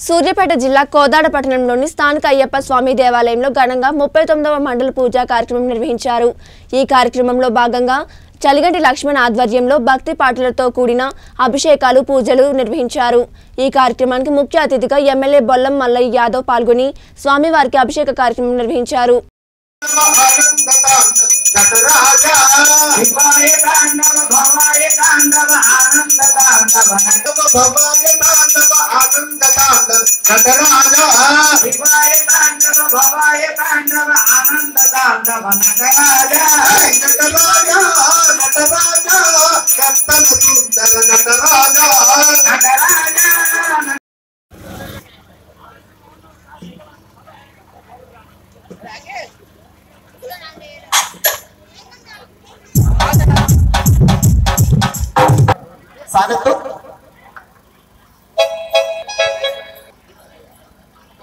Suryapeta Jilla, Kodada Pattanamloni, Sthanika Ayyappa Swami Devalayamlo, Ganganga, 39వ Mandal Puja Karyakramam Nirvahincharu. Ee Karyakramamlo Bhaganga, Chaliganti Lakshman Advaryamlo, Bhakti Patalatho Kudina, Abhishekalu, Pujalu Nirvahincharu. Ee Karyakramamiki Mukhya Atithiga, Emmelye Bollam Mallayya Yadav Palguni, Swamivariki Abhisheka Karyakramam Nirvahincharu.